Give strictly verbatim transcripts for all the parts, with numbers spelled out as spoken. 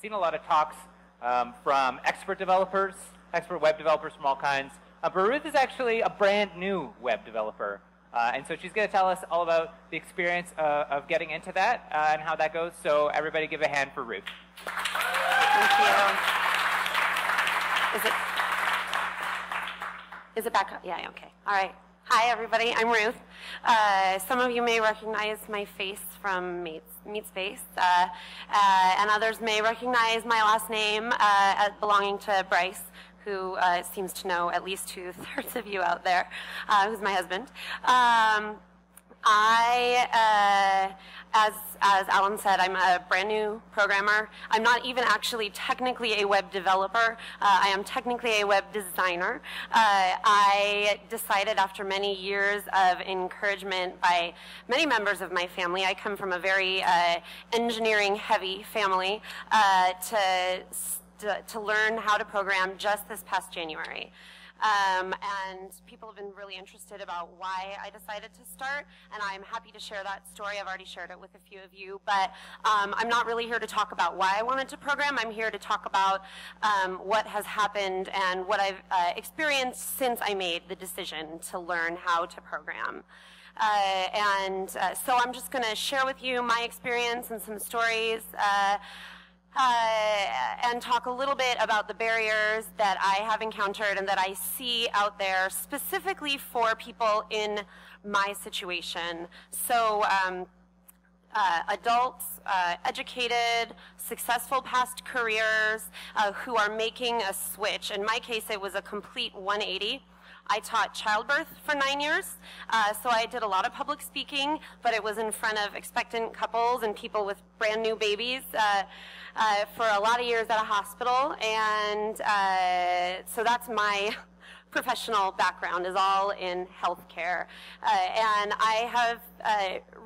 seen a lot of talks um, from expert developers, expert web developers from all kinds. Uh, but Ruth is actually a brand new web developer. Uh, and so she's going to tell us all about the experience uh, of getting into that uh, and how that goes. So everybody give a hand for Ruth. Thank you. Is it, is it back up? Yeah, okay. All right. Hi, everybody. I'm Ruth. Uh, some of you may recognize my face from Meetspace, uh, uh, and others may recognize my last name uh, belonging to Bryce, who uh, seems to know at least two-thirds of you out there, uh, who's my husband. Um, I, uh, as, as Alan said, I'm a brand new programmer. I'm not even actually technically a web developer. Uh, I am technically a web designer. Uh, I decided after many years of encouragement by many members of my family, I come from a very uh, engineering-heavy family, uh, to To, to learn how to program just this past January. Um, and people have been really interested about why I decided to start, and I'm happy to share that story. I've already shared it with a few of you, but um, I'm not really here to talk about why I wanted to program. I'm here to talk about um, what has happened and what I've uh, experienced since I made the decision to learn how to program. Uh, and uh, so I'm just going to share with you my experience and some stories. Uh, Uh, and talk a little bit about the barriers that I have encountered and that I see out there specifically for people in my situation. So um, uh, adults, uh, educated, successful past careers uh, who are making a switch. In my case, it was a complete one eighty. I taught childbirth for nine years, uh, so I did a lot of public speaking, but it was in front of expectant couples and people with brand new babies uh, uh, for a lot of years at a hospital, and uh, so that's my professional background, is all in healthcare. Uh, and I have uh,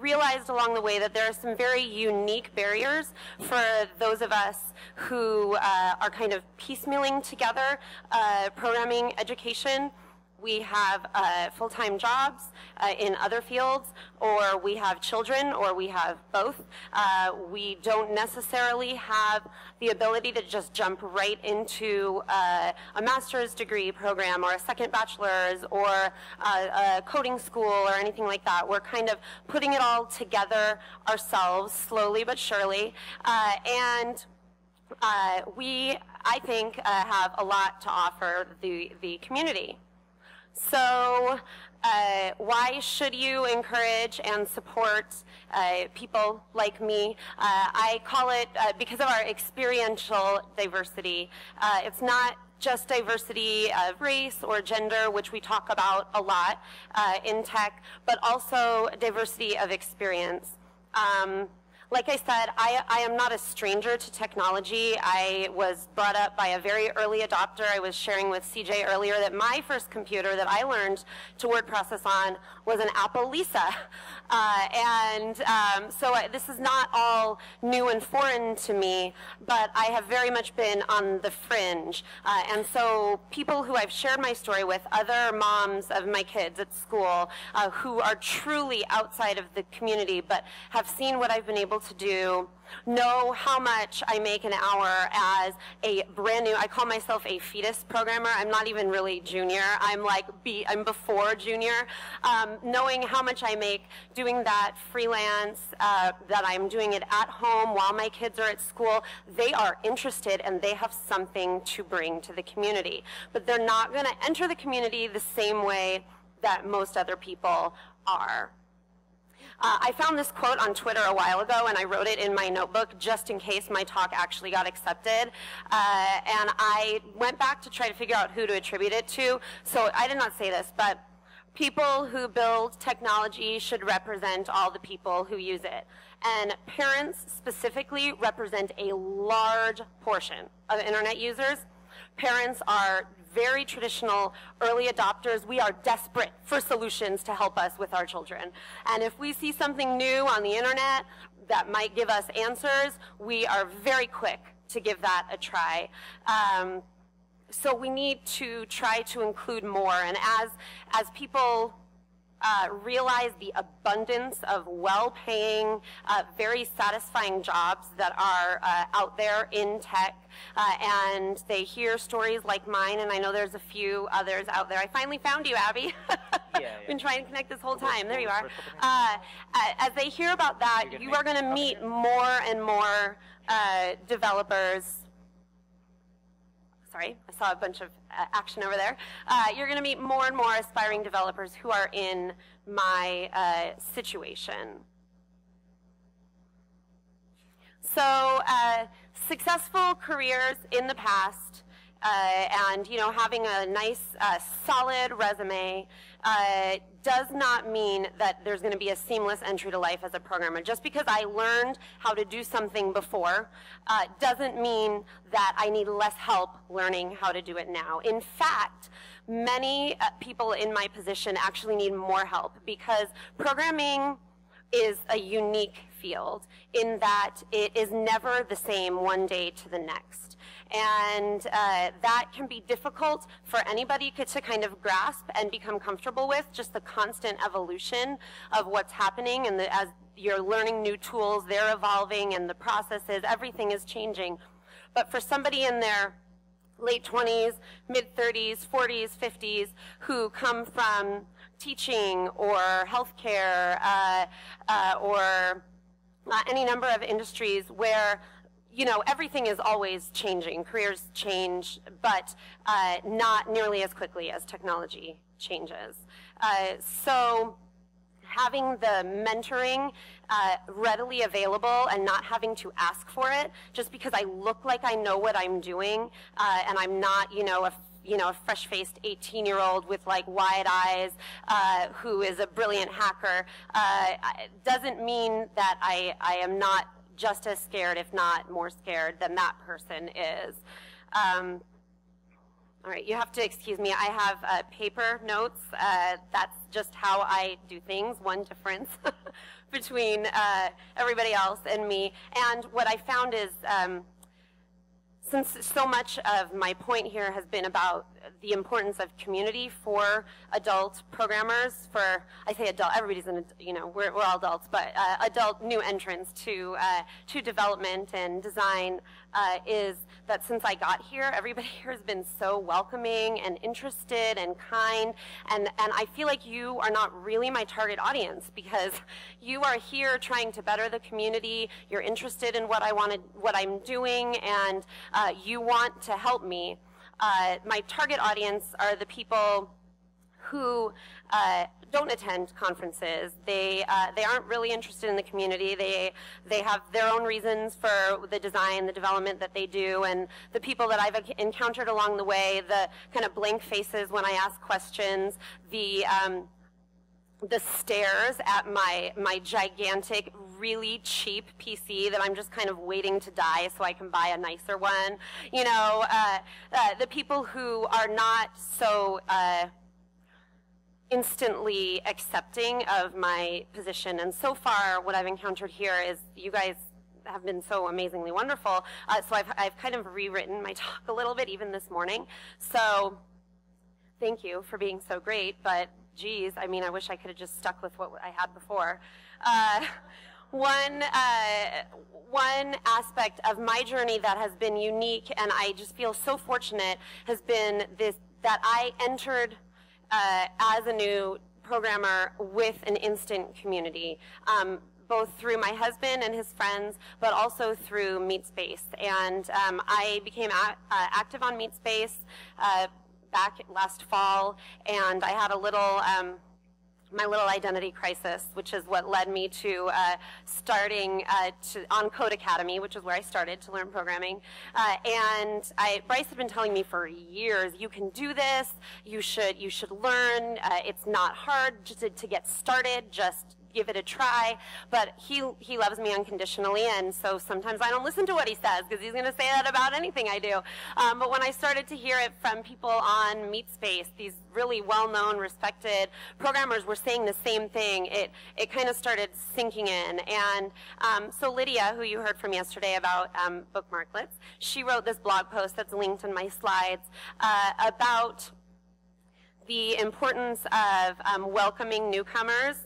realized along the way that there are some very unique barriers for those of us who uh, are kind of piecemealing together uh, programming education. We have uh, full-time jobs uh, in other fields, or we have children, or we have both. Uh, we don't necessarily have the ability to just jump right into uh, a master's degree program, or a second bachelor's, or uh, a coding school, or anything like that. We're kind of putting it all together ourselves, slowly but surely, uh, and uh, we, I think, uh, have a lot to offer the, the community. So uh, why should you encourage and support uh, people like me? Uh, I call it, uh, because of our experiential diversity, uh, it's not just diversity of race or gender, which we talk about a lot uh, in tech, but also diversity of experience. Um, Like I said, I, I am not a stranger to technology. I was brought up by a very early adopter. I was sharing with C J earlier that my first computer that I learned to word process on was an Apple Lisa. Uh, and um, so I, this is not all new and foreign to me, but I have very much been on the fringe. Uh, and so people who I've shared my story with, other moms of my kids at school, uh, who are truly outside of the community but have seen what I've been able to to do, know how much I make an hour as a brand new, I call myself a fetus programmer. I'm not even really junior. I'm like, be, I'm before junior. Um, knowing how much I make doing that freelance, uh, that I'm doing it at home while my kids are at school, they are interested and they have something to bring to the community. But they're not going to enter the community the same way that most other people are. Uh, I found this quote on Twitter a while ago, and I wrote it in my notebook just in case my talk actually got accepted. Uh, and I went back to try to figure out who to attribute it to. So I did not say this, but people who build technology should represent all the people who use it. And parents specifically represent a large portion of internet users. Parents are very traditional early adopters. We are desperate for solutions to help us with our children. And if we see something new on the internet that might give us answers, we are very quick to give that a try. Um, so we need to try to include more. And as, as people uh, realize the abundance of well-paying, uh, very satisfying jobs that are uh, out there in tech. Uh, and they hear stories like mine, and I know there's a few others out there. I finally found you, Abby. Yeah, yeah. Been trying to connect this whole time. There you are. Uh, as they hear about that, you are going to meet more and more uh, developers. Sorry, I saw a bunch of uh, action over there. Uh, you're going to meet more and more aspiring developers who are in my uh, situation. So, uh, successful careers in the past, uh, and you know, having a nice, uh, solid resume uh, does not mean that there's going to be a seamless entry to life as a programmer. Just because I learned how to do something before uh, doesn't mean that I need less help learning how to do it now. In fact, many uh, people in my position actually need more help, because programming is a unique field in that it is never the same one day to the next. And uh, that can be difficult for anybody to kind of grasp and become comfortable with, just the constant evolution of what's happening. And the, as you're learning new tools, they're evolving, and the processes, everything is changing. But for somebody in their late twenties, mid thirties, forties, fifties, who come from teaching or healthcare uh, uh, or uh, any number of industries where, you know, everything is always changing, careers change, but uh, not nearly as quickly as technology changes. Uh, so having the mentoring uh, readily available and not having to ask for it, just because I look like I know what I'm doing uh, and I'm not, you know, a you know, a fresh-faced eighteen-year-old with like wide eyes uh, who is a brilliant hacker, uh, doesn't mean that I, I am not just as scared, if not more scared, than that person is. Um, all right, you have to excuse me. I have uh, paper notes. Uh, that's just how I do things, one difference between uh, everybody else and me. And what I found is, um, since so much of my point here has been about the importance of community for adult programmers, for, I say adult, everybody's an, you know, we're, we're all adults, but uh, adult new entrants to, uh, to development and design uh, is that since I got here, everybody here has been so welcoming and interested and kind, and, and I feel like you are not really my target audience, because you are here trying to better the community, you're interested in what I wanted, what I'm doing, and uh, you want to help me. Uh, my target audience are the people who uh, don't attend conferences. They uh, they aren't really interested in the community. They they have their own reasons for the design, the development that they do, and the people that I've encountered along the way, the kind of blank faces when I ask questions, the um, the stares at my my gigantic, really cheap P C that I'm just kind of waiting to die so I can buy a nicer one. You know, uh, uh, the people who are not so uh, instantly accepting of my position. And so far, what I've encountered here is you guys have been so amazingly wonderful. Uh, so I've, I've kind of rewritten my talk a little bit, even this morning. So thank you for being so great, but geez, I mean, I wish I could have just stuck with what I had before. Uh, One, uh, one aspect of my journey that has been unique, and I just feel so fortunate, has been this, that I entered uh, as a new programmer with an instant community, um, both through my husband and his friends, but also through Meetspace. And um, I became a uh, active on Meetspace uh, back last fall, and I had a little... Um, my little identity crisis, which is what led me to uh, starting uh, to, on Codecademy, which is where I started to learn programming. Uh, and I, Bryce had been telling me for years, you can do this, you should, you should learn, uh, it's not hard just to, to get started, just give it a try. But he, he loves me unconditionally, and so sometimes I don't listen to what he says, because he's going to say that about anything I do. Um, but when I started to hear it from people on Meetspace, these really well-known, respected programmers were saying the same thing, it, it kind of started sinking in. And um, so Lydia, who you heard from yesterday about um, bookmarklets, she wrote this blog post that's linked in my slides uh, about the importance of um, welcoming newcomers,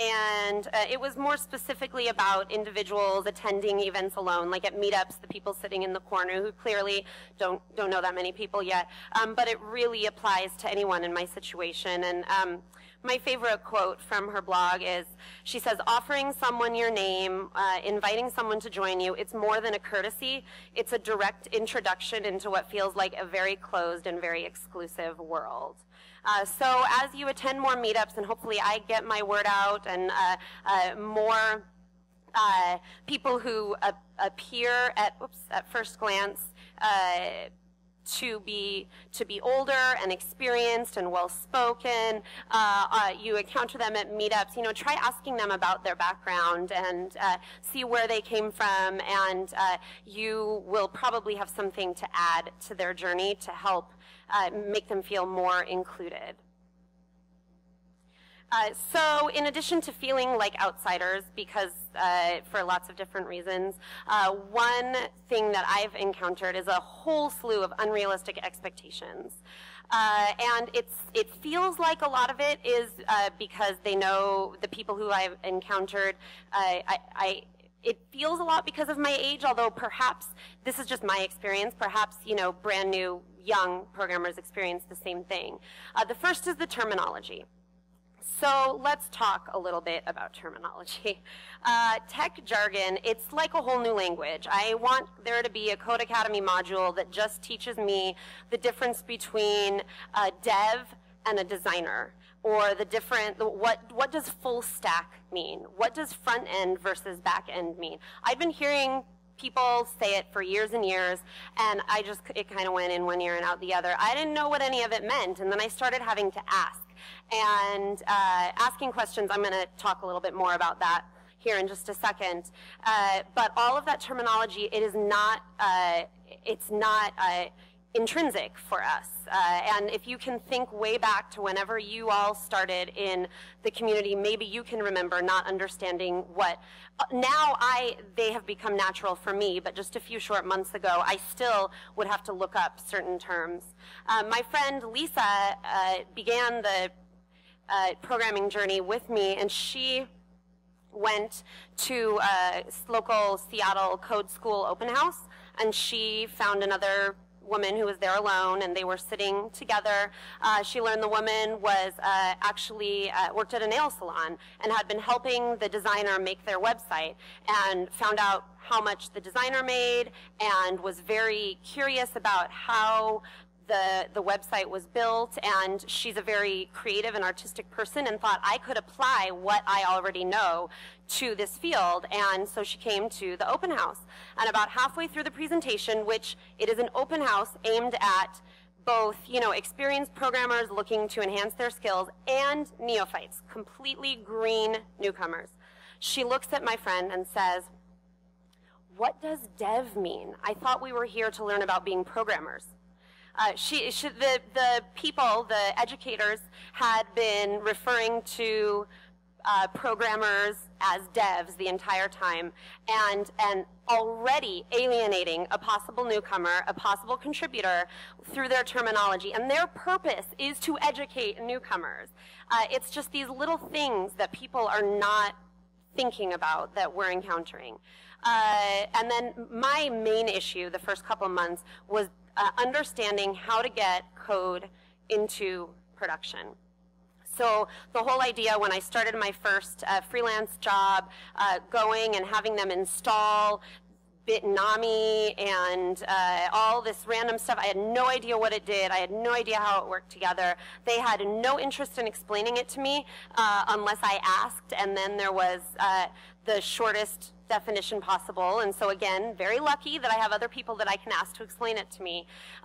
and uh, it was more specifically about individuals attending events alone, like at meetups, the people sitting in the corner who clearly don't don't know that many people yet, um, but it really applies to anyone in my situation. And um, my favorite quote from her blog is, she says, offering someone your name, uh, inviting someone to join you, it's more than a courtesy, it's a direct introduction into what feels like a very closed and very exclusive world. Uh, so as you attend more meetups, and hopefully I get my word out, and uh, uh, more uh, people who uh, appear at, oops, at first glance uh, to be to be older and experienced and well-spoken, uh, uh, you encounter them at meetups, you know, try asking them about their background and uh, see where they came from, and uh, you will probably have something to add to their journey to help Uh, make them feel more included. Uh, so in addition to feeling like outsiders, because uh, for lots of different reasons, uh, one thing that I've encountered is a whole slew of unrealistic expectations. Uh, and it's, it feels like a lot of it is uh, because they know the people who I've encountered, uh, I, I It feels a lot because of my age, although perhaps this is just my experience. Perhaps, you know, brand new young programmers experience the same thing. Uh, the first is the terminology. So let's talk a little bit about terminology. Uh, tech jargon, it's like a whole new language. I want there to be a Codecademy module that just teaches me the difference between a dev and a designer. Or the different, what, what does full stack mean? What does front end versus back end mean? I've been hearing people say it for years and years, and I just, it kind of went in one ear and out the other. I didn't know what any of it meant, and then I started having to ask. And uh, asking questions, I'm gonna talk a little bit more about that here in just a second. Uh, but all of that terminology, it is not, uh, it's not, uh, intrinsic for us. Uh, and if you can think way back to whenever you all started in the community, maybe you can remember not understanding what, uh, now I, they have become natural for me, but just a few short months ago, I still would have to look up certain terms. Uh, my friend Lisa uh, began the uh, programming journey with me, and she went to a local Seattle Code School open house, and she found another woman who was there alone, and they were sitting together. Uh, she learned the woman was uh, actually uh, worked at a nail salon and had been helping the designer make their website, and found out how much the designer made and was very curious about how the, the website was built. And she's a very creative and artistic person, and thought, I could apply what I already know to this field. And so she came to the open house, and about halfway through the presentation, which it is an open house aimed at both, you know, experienced programmers looking to enhance their skills and neophytes, completely green newcomers, she looks at my friend and says, what does dev mean? I thought we were here to learn about being programmers. Uh, she, she, the, the people, the educators, had been referring to Uh, programmers as devs the entire time, and and already alienating a possible newcomer, a possible contributor, through their terminology. And their purpose is to educate newcomers. Uh, it's just these little things that people are not thinking about that we're encountering. Uh, and then my main issue the first couple months was uh, understanding how to get code into production. So the whole idea when I started my first uh, freelance job, uh, going and having them install Bitnami and uh, all this random stuff, I had no idea what it did. I had no idea how it worked together. They had no interest in explaining it to me uh, unless I asked, and then there was uh, the shortest definition possible. And so again, very lucky that I have other people that I can ask to explain it to me.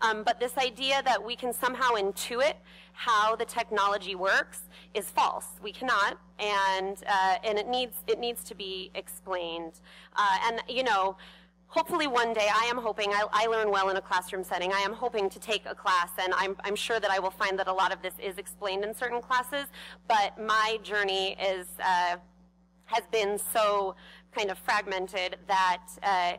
Um, but this idea that we can somehow intuit how the technology works is false. We cannot, and uh, and it needs it needs to be explained. Uh, and you know, hopefully one day, I am hoping, I, I learn well in a classroom setting, I am hoping to take a class, and I'm, I'm sure that I will find that a lot of this is explained in certain classes, but my journey is, uh, has been so kind of fragmented that uh,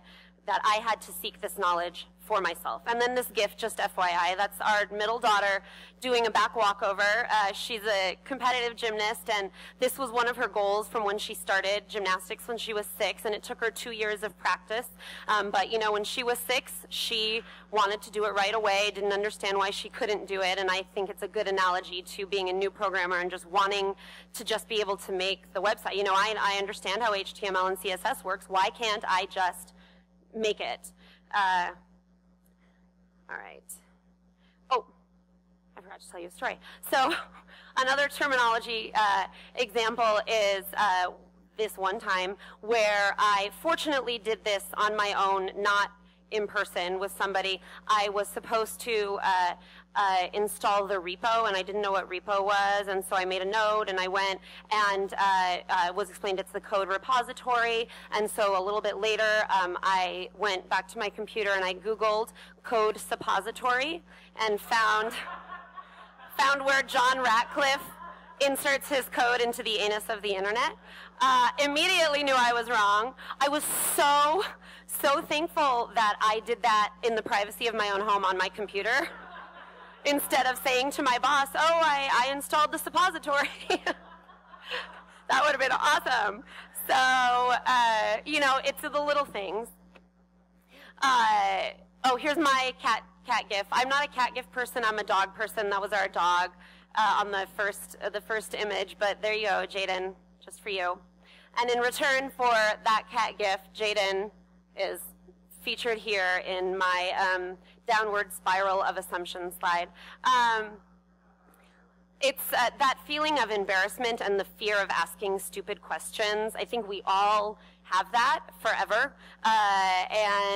that I had to seek this knowledge for myself. And then this GIF, just F Y I, that's our middle daughter doing a back walkover. Uh, she's a competitive gymnast, and this was one of her goals from when she started gymnastics when she was six, and it took her two years of practice. Um, but, you know, when she was six, she wanted to do it right away, didn't understand why she couldn't do it, and I think it's a good analogy to being a new programmer and just wanting to just be able to make the website. You know, I, I understand how H T M L and C S S works. Why can't I just make it? Uh, All right. Oh, I forgot to tell you a story. So another terminology uh, example is uh, this one time where I fortunately did this on my own, not in person with somebody. I was supposed to uh, uh, install the repo, and I didn't know what repo was, and so I made a node, and I went and uh, uh, was explained it's the code repository, and so a little bit later um, I went back to my computer and I Googled code suppository and found, found where John Ratcliffe inserts his code into the anus of the internet. Uh, immediately knew I was wrong. I was so so thankful that I did that in the privacy of my own home on my computer instead of saying to my boss, oh, I, I installed the suppository. That would have been awesome. So, uh, you know, it's the little things. Uh, oh, here's my cat, cat GIF. I'm not a cat GIF person. I'm a dog person. That was our dog uh, on the first, uh, the first image. But there you go, Jaden, just for you. And in return for that cat GIF, Jaden is featured here in my um, downward spiral of assumption slide. Um, it's uh, that feeling of embarrassment and the fear of asking stupid questions. I think we all have that forever, uh,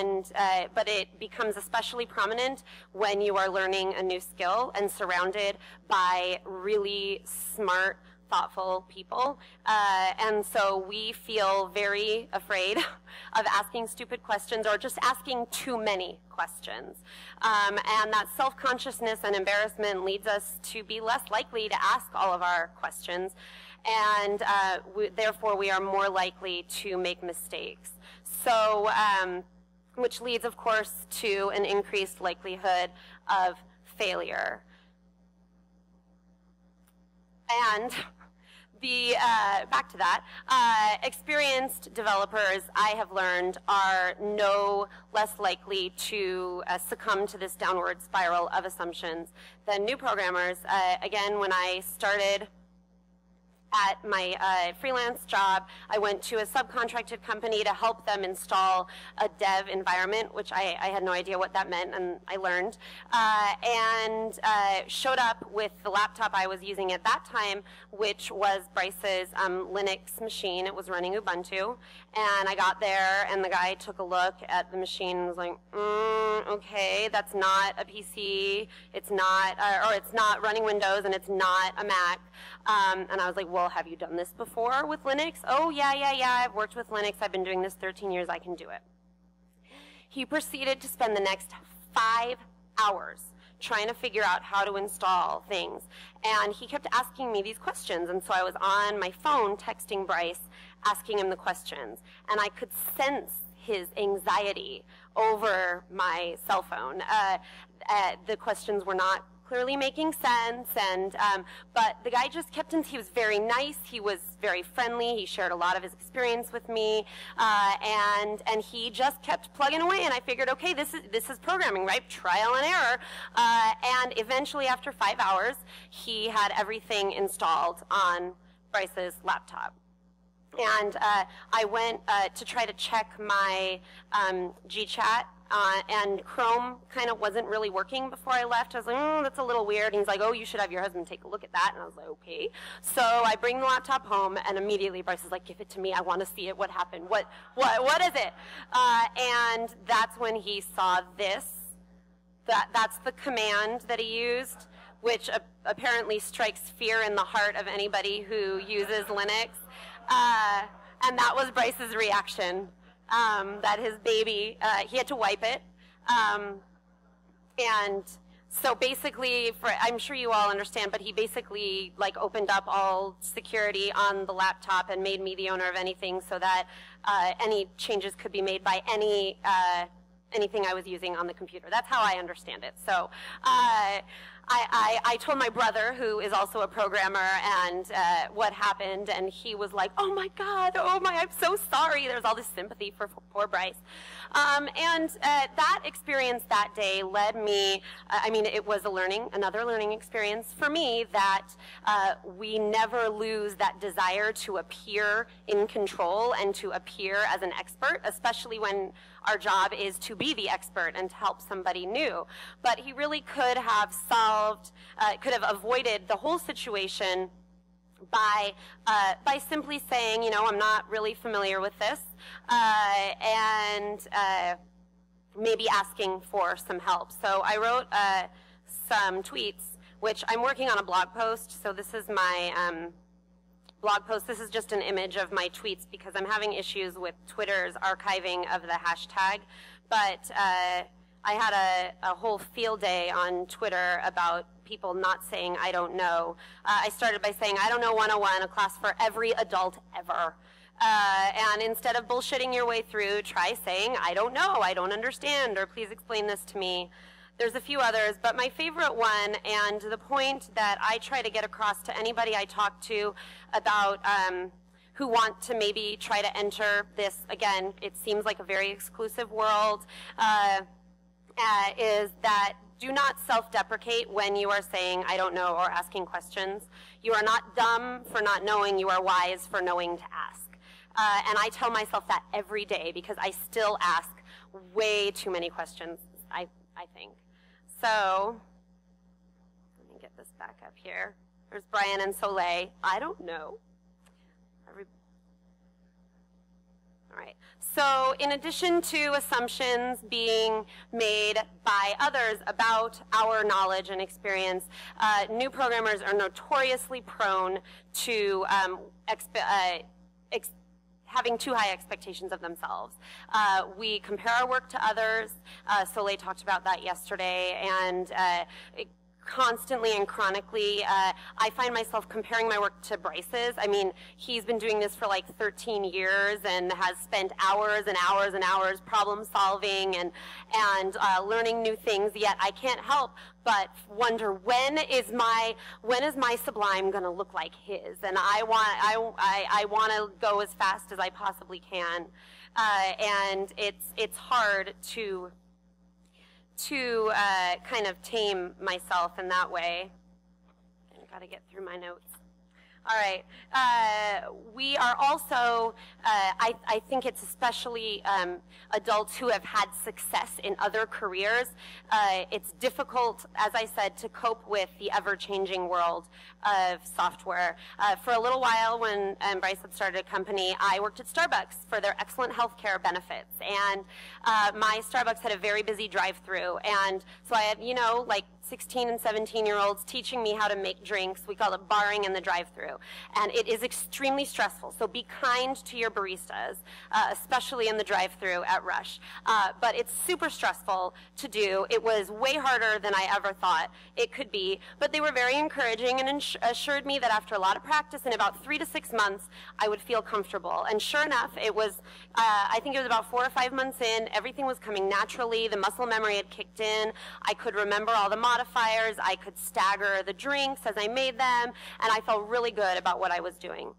and uh, but it becomes especially prominent when you are learning a new skill and surrounded by really smart, thoughtful people, uh, and so we feel very afraid of asking stupid questions or just asking too many questions. Um, and that self-consciousness and embarrassment leads us to be less likely to ask all of our questions, and uh, we, therefore we are more likely to make mistakes. So, um, which leads, of course, to an increased likelihood of failure. And the, uh, back to that, uh, experienced developers, I have learned, are no less likely to uh, succumb to this downward spiral of assumptions than new programmers. Uh, again, when I started at my uh, freelance job, I went to a subcontracted company to help them install a dev environment, which I, I had no idea what that meant, and I learned, uh, and uh, showed up with the laptop I was using at that time, which was Bryce's um, Linux machine. It was running Ubuntu, and I got there, and the guy took a look at the machine and was like, mm, okay, that's not a P C, it's not, uh, or it's not running Windows, and it's not a Mac, um, and I was like, well, Well, have you done this before with Linux? Oh, yeah, yeah, yeah, I've worked with Linux. I've been doing this thirteen years. I can do it. He proceeded to spend the next five hours trying to figure out how to install things. And he kept asking me these questions. And so I was on my phone texting Bryce, asking him the questions. And I could sense his anxiety over my cell phone. Uh, uh, the questions were not clearly making sense, and um, but the guy just kept in, he was very nice, he was very friendly, he shared a lot of his experience with me, uh, and and he just kept plugging away, and I figured, okay, this is this is programming, right? Trial and error, uh, and eventually after five hours, he had everything installed on Bryce's laptop. And uh, I went uh, to try to check my um, Gchat, uh, and Chrome kind of wasn't really working before I left. I was like, mm, that's a little weird. And he's like, oh, you should have your husband take a look at that. And I was like, okay. So I bring the laptop home, and immediately Bryce is like, give it to me. I want to see it. What happened? What, what, what is it? Uh, and that's when he saw this. That, that's the command that he used, which uh, apparently strikes fear in the heart of anybody who uses Linux. Uh, and that was Bryce's reaction, um, that his baby, uh, he had to wipe it, um, and So basically, for, I'm sure you all understand, but he basically like opened up all security on the laptop and made me the owner of anything, so that uh, any changes could be made by any uh, anything I was using on the computer. That's how I understand it. So uh, I, I, I told my brother, who is also a programmer, and uh, what happened, and he was like, oh my God, oh my, I'm so sorry. There's all this sympathy for, for poor Bryce. Um, and uh, that experience that day led me, uh, I mean, it was a learning, another learning experience for me, that uh, we never lose that desire to appear in control and to appear as an expert, especially when our job is to be the expert and to help somebody new. But he really could have solved, uh, could have avoided the whole situation by uh, by simply saying, you know, I'm not really familiar with this, uh, and uh, maybe asking for some help. So I wrote uh, some tweets, which I'm working on a blog post. So this is my um, blog post. This is just an image of my tweets, because I'm having issues with Twitter's archiving of the hashtag. But uh, I had a, a whole field day on Twitter about people not saying I don't know. Uh, I started by saying I don't know one oh one, a class for every adult ever. Uh, and instead of bullshitting your way through, try saying I don't know, I don't understand, or please explain this to me. There's a few others, but my favorite one, and the point that I try to get across to anybody I talk to about um, who want to maybe try to enter this, again, it seems like a very exclusive world, uh, uh, is that do not self-deprecate when you are saying, I don't know, or asking questions. You are not dumb for not knowing, you are wise for knowing to ask. Uh, and I tell myself that every day, because I still ask way too many questions, I, I think. So, let me get this back up here. There's Brian and Soleil. I don't know. Right. So in addition to assumptions being made by others about our knowledge and experience, uh, new programmers are notoriously prone to um, exp uh, ex having too high expectations of themselves. Uh, we compare our work to others. Uh, Soleil talked about that yesterday, and uh, it constantly and chronically, uh, I find myself comparing my work to Bryce's. I mean, he's been doing this for like thirteen years and has spent hours and hours and hours problem solving and, and uh, learning new things, yet I can't help but wonder, when is my, when is my Sublime gonna look like his? And I want, I, I, I wanna go as fast as I possibly can. Uh, and it's, it's hard to to uh, kind of tame myself in that way. I've got to get through my notes. All right. Uh, we are also, uh, I, I think it's especially um, adults who have had success in other careers. Uh, it's difficult, as I said, to cope with the ever-changing world of software. Uh, for a little while, when um, Bryce had started a company, I worked at Starbucks for their excellent healthcare benefits. And uh, my Starbucks had a very busy drive-through. And so I had, you know, like sixteen and seventeen year olds teaching me how to make drinks. We call it barring in the drive-thru. And it is extremely stressful, so be kind to your baristas, uh, especially in the drive-thru at Rush. Uh, but it's super stressful to do. It was way harder than I ever thought it could be, but they were very encouraging and assured me that after a lot of practice, in about three to six months, I would feel comfortable. And sure enough, it was, uh, I think it was about four or five months in, everything was coming naturally, the muscle memory had kicked in, I could remember all the modifiers, I could stagger the drinks as I made them, and I felt really good about what I was doing.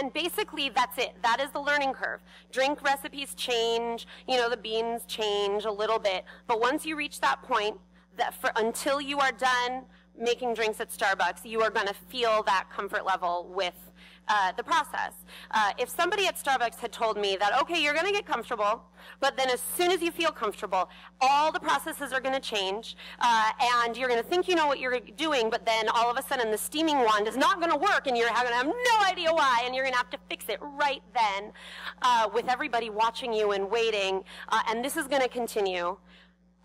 And basically, that's it. That is the learning curve. Drink recipes change, you know, the beans change a little bit, but once you reach that point, that for, until you are done making drinks at Starbucks, you are going to feel that comfort level with Uh, the process. Uh, if somebody at Starbucks had told me that, okay, you're going to get comfortable, but then as soon as you feel comfortable, all the processes are going to change, uh, and you're going to think you know what you're doing, but then all of a sudden the steaming wand is not going to work, and you're going to have no idea why, and you're going to have to fix it right then, uh, with everybody watching you and waiting, uh, and this is going to continue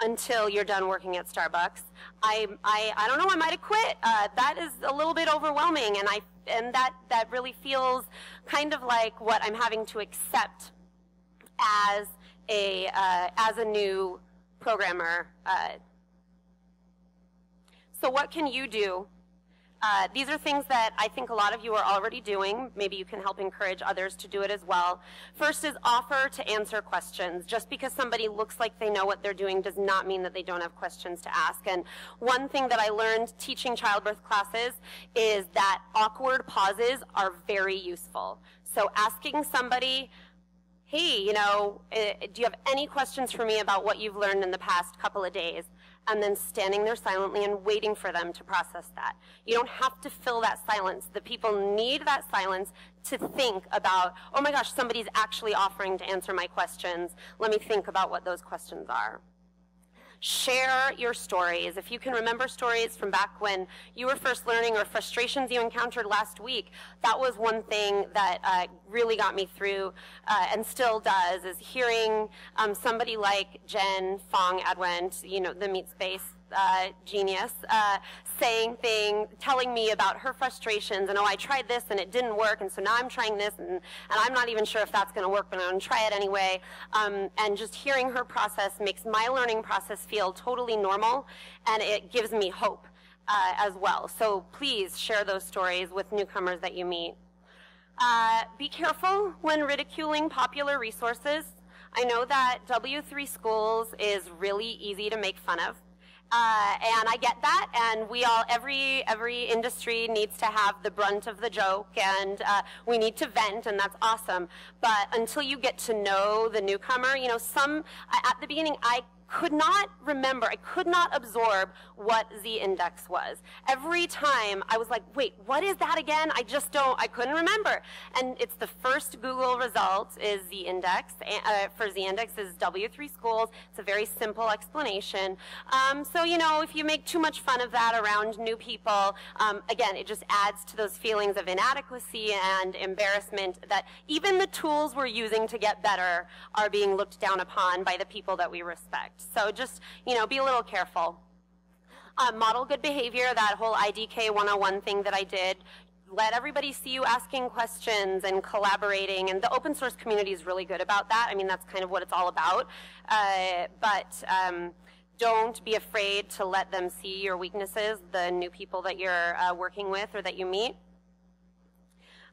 until you're done working at Starbucks. I, I, I don't know, I might have quit. Uh, that is a little bit overwhelming, and I And that, that really feels kind of like what I'm having to accept as a, uh, as a new programmer uh, So what can you do? Uh, these are things that I think a lot of you are already doing. Maybe you can help encourage others to do it as well. First is offer to answer questions. Just because somebody looks like they know what they're doing does not mean that they don't have questions to ask. And one thing that I learned teaching childbirth classes is that awkward pauses are very useful. So asking somebody, hey, you know, do you have any questions for me about what you've learned in the past couple of days? And then standing there silently and waiting for them to process that. You don't have to fill that silence. The people need that silence to think about, oh my gosh, somebody's actually offering to answer my questions. Let me think about what those questions are. Share your stories. If you can remember stories from back when you were first learning or frustrations you encountered last week, that was one thing that uh, really got me through uh, and still does, is hearing um, somebody like Jen Fong Adwent, you know, the Meetspace uh, genius, uh, saying things, telling me about her frustrations and, oh, I tried this and it didn't work and so now I'm trying this and, and I'm not even sure if that's going to work but I'm going to try it anyway. Um, and just hearing her process makes my learning process feel totally normal and it gives me hope uh, as well. So please share those stories with newcomers that you meet. Uh, be careful when ridiculing popular resources. I know that W three Schools is really easy to make fun of. Uh, and I get that, and we all, every every industry needs to have the brunt of the joke, and uh, we need to vent, and that's awesome. But until you get to know the newcomer, you know, some, at the beginning, I could not remember, I could not absorb what Z index was. Every time, I was like, wait, what is that again? I just don't, I couldn't remember. And it's the first Google result is Z index, uh, for Z index is W three Schools. It's a very simple explanation. Um, so, you know, if you make too much fun of that around new people, um, again, it just adds to those feelings of inadequacy and embarrassment that even the tools we're using to get better are being looked down upon by the people that we respect. So just, you know, be a little careful. Uh, model good behavior, that whole I D K one oh one thing that I did. Let everybody see you asking questions and collaborating, and the open source community is really good about that. I mean, that's kind of what it's all about. Uh, but um, don't be afraid to let them see your weaknesses, the new people that you're uh, working with or that you meet.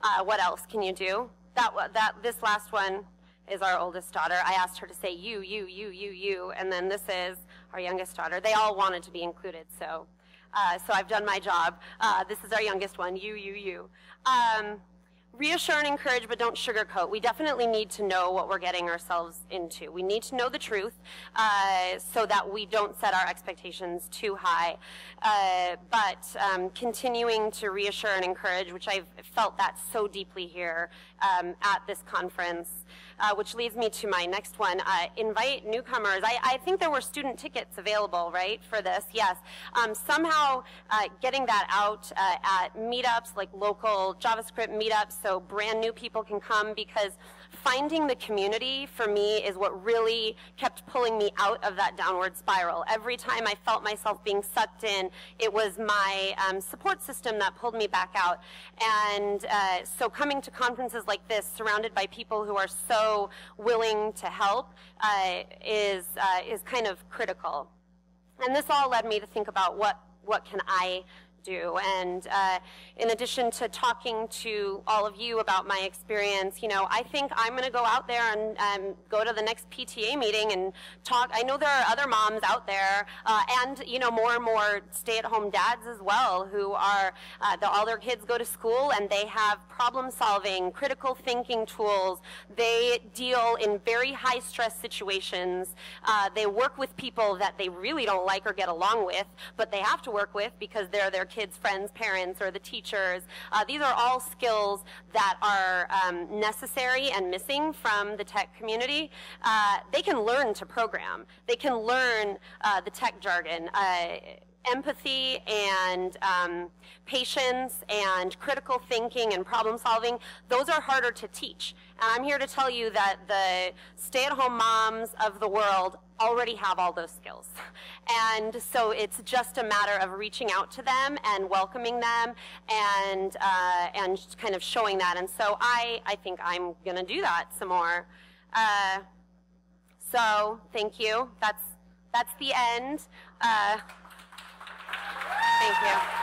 Uh, what else can you do? That, that, this last one is our oldest daughter. I asked her to say you, you, you, you, you, and then this is our youngest daughter. They all wanted to be included, so uh, so I've done my job. Uh, this is our youngest one, you, you, you. Um, reassure and encourage, but don't sugarcoat. We definitely need to know what we're getting ourselves into. We need to know the truth uh, so that we don't set our expectations too high. Uh, but um, continuing to reassure and encourage, which I've felt that so deeply here um, at this conference. Uh, which leads me to my next one, uh, invite newcomers. I, I think there were student tickets available, right, for this, yes. Um, somehow uh, getting that out uh, at meetups, like local JavaScript meetups, so brand new people can come, because finding the community for me is what really kept pulling me out of that downward spiral. Every time I felt myself being sucked in, it was my um, support system that pulled me back out. And uh, so coming to conferences like this, surrounded by people who are so willing to help, uh, is, uh, is kind of critical. And this all led me to think about what, what can I do. And uh, in addition to talking to all of you about my experience, you know, I think I'm going to go out there and um, go to the next P T A meeting and talk. I know there are other moms out there, uh, and you know, more and more stay-at-home dads as well, who are uh, the, all their kids go to school and they have problem-solving, critical thinking tools. They deal in very high-stress situations. Uh, they work with people that they really don't like or get along with, but they have to work with because they're their kids' friends, parents, or the teachers. Uh, these are all skills that are um, necessary and missing from the tech community. Uh, they can learn to program. They can learn uh, the tech jargon. Uh, empathy and um, patience and critical thinking and problem solving, those are harder to teach. And I'm here to tell you that the stay-at-home moms of the world already have all those skills. And so it's just a matter of reaching out to them and welcoming them and, uh, and just kind of showing that. And so I, I think I'm going to do that some more. Uh, so thank you. That's, that's the end. Uh, Thank you. Yeah.